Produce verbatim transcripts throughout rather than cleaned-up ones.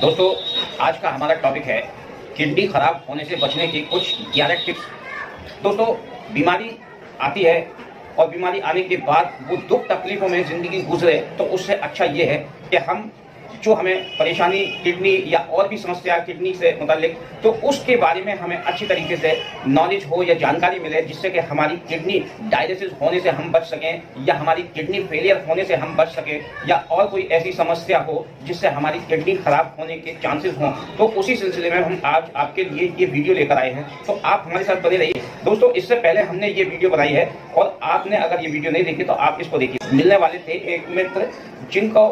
दोस्तों आज का हमारा टॉपिक है किडनी खराब होने से बचने की कुछ ग्यारह टिप्स। दोस्तों बीमारी आती है और बीमारी आने के बाद वो दुख तकलीफों में ज़िंदगी गुजरे तो उससे अच्छा ये है कि हम जो हमें परेशानी किडनी या और भी समस्या किडनी से मुतालिक तो उसके बारे में हमें अच्छी तरीके से नॉलेज हो या जानकारी मिले, जिससे कि हमारी किडनी डायलिसिस होने से हम बच सकें या हमारी किडनी फेलियर होने से हम बच सकें या और कोई ऐसी समस्या हो जिससे हमारी किडनी खराब होने के चांसेस हों। तो उसी सिलसिले में हम आज आपके लिए ये वीडियो लेकर आए हैं, तो आप हमारे साथ बने रहिए। दोस्तों इससे पहले हमने ये वीडियो बनाई है और आपने अगर ये वीडियो नहीं देखी तो आप इसको देखिए। मिलने वाले थे एक मित्र जिनको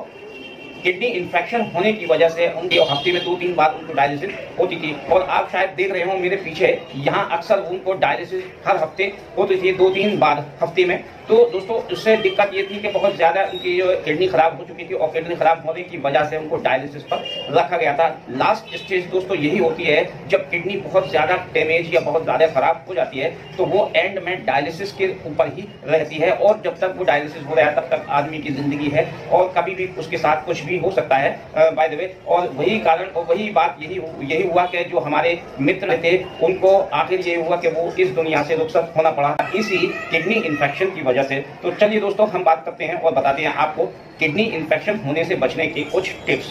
किडनी इन्फेक्शन होने की वजह से उनकी हफ्ते में दो तीन बार उनको डायलिसिस होती थी और आप शायद देख रहे हो मेरे पीछे यहाँ अक्सर उनको डायलिसिस हर हफ्ते होती थी, दो तीन बार हफ्ते में। तो दोस्तों उससे दिक्कत ये थी कि बहुत ज़्यादा उनकी जो किडनी खराब हो चुकी थी और किडनी खराब होने की वजह से उनको डायलिसिस पर रखा गया था। लास्ट स्टेज दोस्तों यही होती है जब किडनी बहुत ज़्यादा डैमेज या बहुत ज़्यादा खराब हो जाती है तो वो एंड में डायलिसिस के ऊपर ही रहती है और जब तक वो डायलिसिस हो रहा है तब तक आदमी की ज़िंदगी है और कभी भी उसके साथ कुछ भी हो सकता है बाय द वे। और वही कारण और वही बात यही यही हुआ कि जो हमारे मित्र थे उनको आखिर ये हुआ कि वो इस दुनिया से रुखसत होना पड़ा इसी किडनी इन्फेक्शन की वजह से। तो चलिए दोस्तों हम बात करते हैं और बताते हैं आपको किडनी इन्फेक्शन होने से बचने की कुछ टिप्स।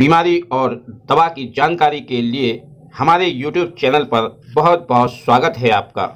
बीमारी और दवा की जानकारी के लिए हमारे यूट्यूब चैनल पर बहुत बहुत स्वागत है आपका।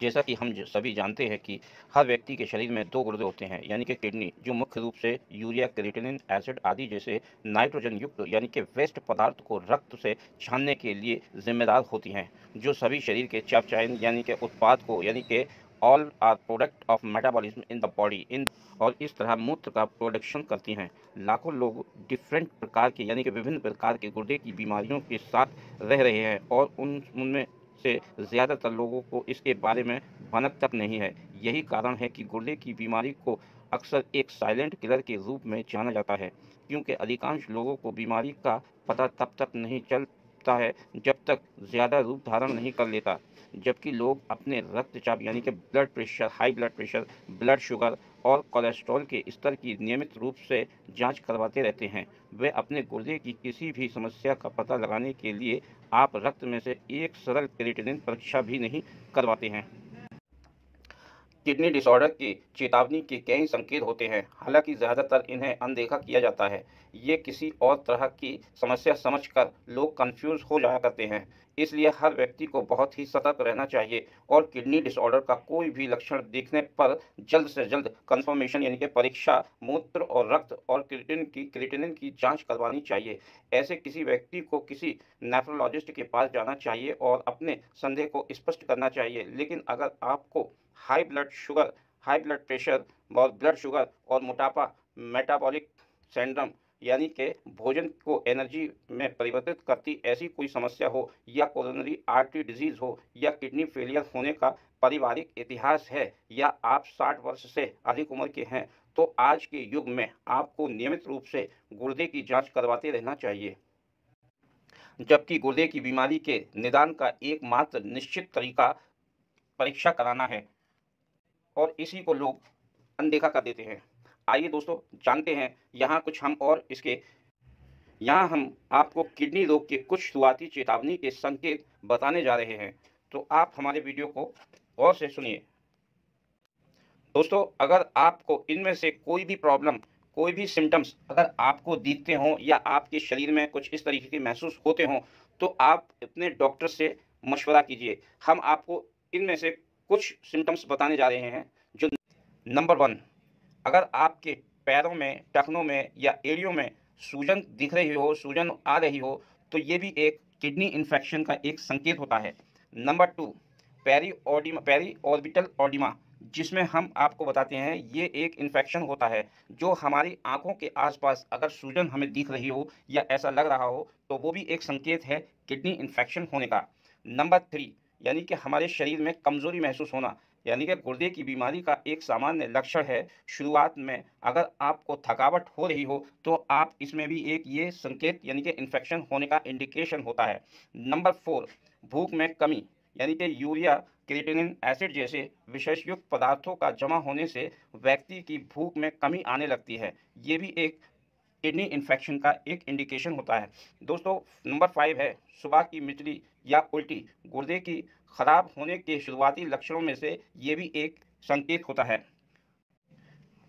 जैसा कि हम सभी जानते हैं कि हर व्यक्ति के शरीर में दो गुर्दे होते हैं, यानी कि किडनी जो मुख्य रूप से यूरिया, क्रिएटिनिन, एसिड आदि जैसे नाइट्रोजन युक्त यानी कि वेस्ट पदार्थ को रक्त से छानने के लिए जिम्मेदार होती हैं, जो सभी शरीर के चयापचयन यानी कि उत्पाद को यानी कि all are product of metabolism in the body in और इस तरह मूत्र का प्रोडक्शन करती हैं। लाखों लोग डिफरेंट प्रकार के यानी कि विभिन्न प्रकार के गुर्दे की बीमारियों के साथ रह रहे हैं और उन उनमें से ज़्यादातर लोगों को इसके बारे में भनक तक नहीं है। यही कारण है कि गुर्दे की बीमारी को अक्सर एक साइलेंट किलर के रूप में जाना जाता है, क्योंकि अधिकांश लोगों को बीमारी का पता तब तक नहीं चलता है जब तक ज़्यादा रूप धारण नहीं कर लेता, जबकि लोग अपने रक्तचाप यानी कि blood pressure, high blood pressure, blood sugar और कोलेस्ट्रॉल के स्तर की नियमित रूप से जांच करवाते रहते हैं। वे अपने गुर्दे की किसी भी समस्या का पता लगाने के लिए आप रक्त में से एक सरल क्रिएटिनिन परीक्षा भी नहीं करवाते हैं। किडनी डिसऑर्डर की चेतावनी के कई संकेत होते हैं, हालांकि ज़्यादातर इन्हें अनदेखा किया जाता है। ये किसी और तरह की समस्या समझकर लोग कंफ्यूज हो जाया करते हैं, इसलिए हर व्यक्ति को बहुत ही सतर्क रहना चाहिए और किडनी डिसऑर्डर का कोई भी लक्षण देखने पर जल्द से जल्द कंफर्मेशन यानी कि परीक्षा, मूत्र और रक्त और क्रिएटिनिन की क्रिएटिनिन की जांच करवानी चाहिए। ऐसे किसी व्यक्ति को किसी नेफ्रोलॉजिस्ट के पास जाना चाहिए और अपने संदेह को स्पष्ट करना चाहिए। लेकिन अगर आपको high blood sugar, high blood pressure और ब्लड शुगर और मोटापा, मेटाबॉलिक सिंड्रोम यानी कि भोजन को एनर्जी में परिवर्तित करती ऐसी कोई समस्या हो या कोरोनरी आर्टरी डिजीज़ हो या किडनी फेलियर होने का पारिवारिक इतिहास है या आप साठ वर्ष से अधिक उम्र के हैं, तो आज के युग में आपको नियमित रूप से गुर्दे की जांच करवाते रहना चाहिए। जबकि गुर्दे की बीमारी के निदान का एकमात्र निश्चित तरीका परीक्षा कराना है और इसी को लोग अनदेखा कर देते हैं। आइए दोस्तों जानते हैं यहाँ कुछ हम और इसके यहाँ हम आपको किडनी रोग के कुछ शुरुआती चेतावनी के संकेत बताने जा रहे हैं, तो आप हमारे वीडियो को गौर से सुनिए। दोस्तों अगर आपको इनमें से कोई भी प्रॉब्लम, कोई भी सिम्टम्स अगर आपको दिखते हों या आपके शरीर में कुछ इस तरीके के महसूस होते हों तो आप अपने डॉक्टर से मशवरा कीजिए। हम आपको इनमें से कुछ सिम्टम्स बताने जा रहे हैं। जो नंबर वन, अगर आपके पैरों में, टखनों में या एड़ियों में सूजन दिख रही हो, सूजन आ रही हो, तो ये भी एक किडनी इन्फेक्शन का एक संकेत होता है। Number two, peri oedema periorbital oedema, जिसमें हम आपको बताते हैं ये एक इन्फेक्शन होता है जो हमारी आंखों के आसपास अगर सूजन हमें दिख रही हो या ऐसा लग रहा हो तो वो भी एक संकेत है किडनी इन्फेक्शन होने का। नंबर थ्री, यानी कि हमारे शरीर में कमज़ोरी महसूस होना, यानी कि गुर्दे की बीमारी का एक सामान्य लक्षण है। शुरुआत में अगर आपको थकावट हो रही हो तो आप इसमें भी एक ये संकेत यानी कि इन्फेक्शन होने का इंडिकेशन होता है। नंबर फोर, भूख में कमी, यानी कि यूरिया, क्रिएटिनिन, एसिड जैसे विषयुक्त पदार्थों का जमा होने से व्यक्ति की भूख में कमी आने लगती है, ये भी एक किडनी इन्फेक्शन का एक इंडिकेशन होता है। दोस्तों नंबर फाइव है सुबह की मिचली या उल्टी। गुर्दे की खराब होने के शुरुआती लक्षणों में से ये भी एक संकेत होता है।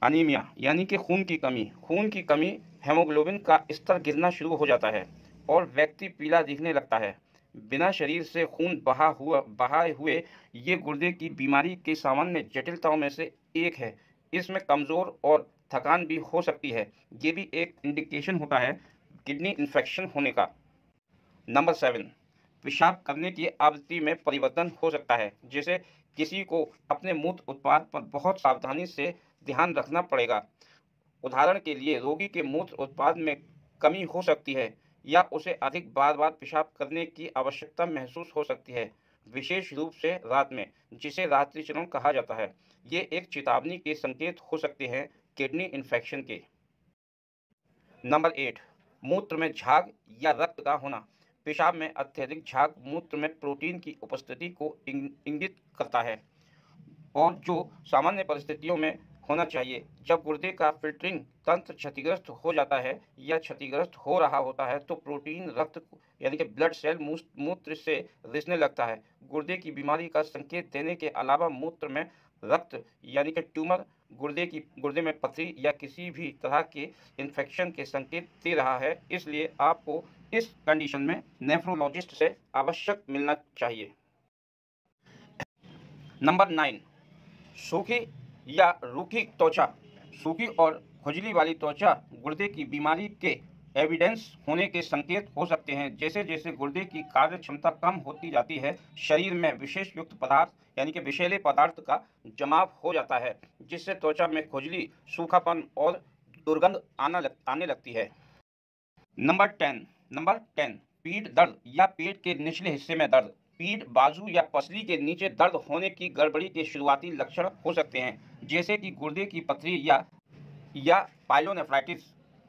अनीमिया यानी कि खून की कमी। खून की कमी, हेमोग्लोबिन का स्तर गिरना शुरू हो जाता है और व्यक्ति पीला दिखने लगता है। बिना शरीर से खून बहा हुआ बहाए हुए ये गुर्दे की बीमारी के सामान्य जटिलताओं में से एक है। इसमें कमज़ोर और थकान भी हो सकती है। ये भी एक इंडिकेशन होता है किडनी इन्फेक्शन होने का। नंबर सेवन, पेशाब करने की आवृत्ति में परिवर्तन हो सकता है। जैसे किसी को अपने मूत्र उत्पाद पर बहुत सावधानी से ध्यान रखना पड़ेगा। उदाहरण के लिए रोगी के मूत्र उत्पाद में कमी हो सकती है या उसे अधिक बार बार पेशाब करने की आवश्यकता महसूस हो सकती है, विशेष रूप से रात में, जिसे रात्रिचरण कहा जाता है। ये एक चेतावनी के संकेत हो सकते हैं किडनी इन्फेक्शन के। नंबर एट, मूत्र में झाग या रक्त का होना। पेशाब में अत्यधिक झाग मूत्र में प्रोटीन की उपस्थिति को इंगित करता है और जो सामान्य परिस्थितियों में होना चाहिए जब गुर्दे का फिल्टरिंग तंत्र क्षतिग्रस्त हो जाता है या क्षतिग्रस्त हो रहा होता है तो प्रोटीन रक्त यानी कि ब्लड सेल मूत्र से रिसने लगता है। गुर्दे की बीमारी का संकेत देने के अलावा मूत्र में रक्त यानी कि ट्यूमर, गुर्दे की गुर्दे में पथरी या किसी भी तरह के इन्फेक्शन के संकेत दे रहा है। इसलिए आपको इस कंडीशन में नेफ्रोलॉजिस्ट से आवश्यक मिलना चाहिए। नंबर नाइन, सूखी या रूखी त्वचा। सूखी और खुजली वाली त्वचा गुर्दे की बीमारी के एविडेंस होने के संकेत हो सकते हैं। जैसे जैसे गुर्दे की कार्य क्षमता कम होती जाती है, शरीर में विशेष युक्त पदार्थ यानी कि विषैले पदार्थ का जमाव हो जाता है, जिससे त्वचा में खुजली, सूखापन और दुर्गंध आना लग, आने लगती है। नंबर टेन नंबर टेन पीठ दर्द या पेट के निचले हिस्से में दर्द। पीठ, बाजू या पसली के नीचे दर्द होने की गड़बड़ी के शुरुआती लक्षण हो सकते हैं, जैसे कि गुर्दे की पथरी या या पाइलोनेफ्राइटिस।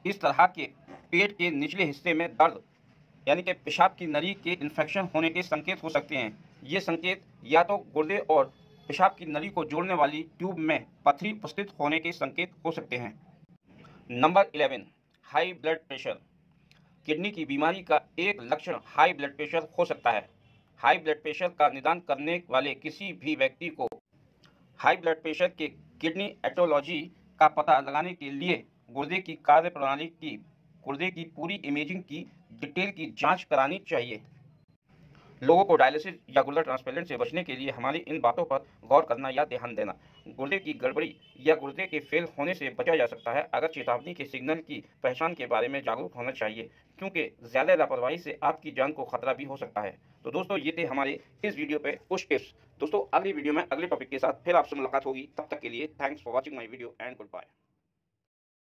इस तरह के पेट के निचले हिस्से में दर्द यानी कि पेशाब की नली के इन्फेक्शन होने के संकेत हो सकते हैं। ये संकेत या तो गुर्दे और पेशाब की नली को जोड़ने वाली ट्यूब में पथरी उपस्थित होने के संकेत हो सकते हैं। Number eleven, high blood pressure. Kidney की बीमारी का एक लक्षण हाई ब्लड प्रेशर हो सकता है। हाई ब्लड प्रेशर का निदान करने वाले किसी भी व्यक्ति को हाई ब्लड प्रेशर के किडनी एटियोलॉजी का पता लगाने के लिए गुर्दे की कार्य प्रणाली की गुर्दे की पूरी इमेजिंग की डिटेल की जांच करानी चाहिए। लोगों को डायलिसिस या गुर्दा ट्रांसप्लांट से बचने के लिए हमारी इन बातों पर गौर करना या ध्यान देना। गुर्दे की गड़बड़ी या गुर्दे के फेल होने से बचा जा सकता है अगर चेतावनी के सिग्नल की पहचान के बारे में जागरूक होना चाहिए, क्योंकि ज़्यादा लापरवाही से आपकी जान को खतरा भी हो सकता है। तो दोस्तों ये थे हमारे इस वीडियो पे कुछ टिप्स। दोस्तों अगली वीडियो में अगले टॉपिक के साथ फिर आपसे मुलाकात होगी। तब तक के लिए thanks for watching my video and good bye.